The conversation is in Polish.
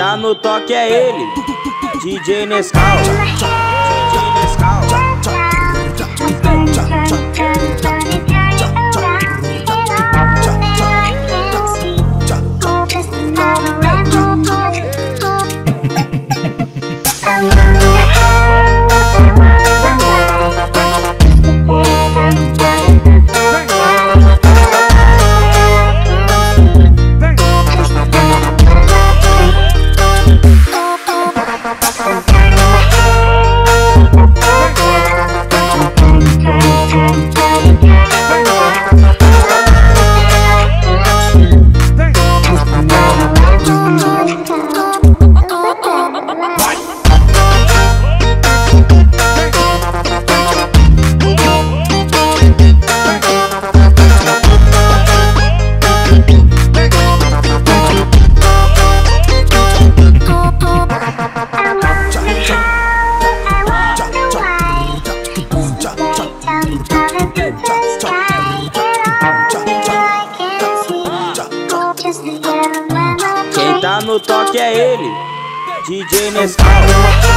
Tá no toque é ele, DJ Nescau. Quem tá no toque é ele, DJ Nescau.